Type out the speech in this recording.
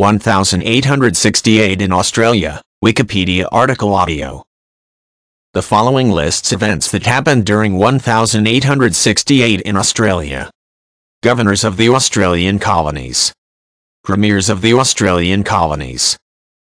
1868 in Australia, Wikipedia article audio. The following lists events that happened during 1868 in Australia. Governors of the Australian Colonies. Premiers of the Australian Colonies.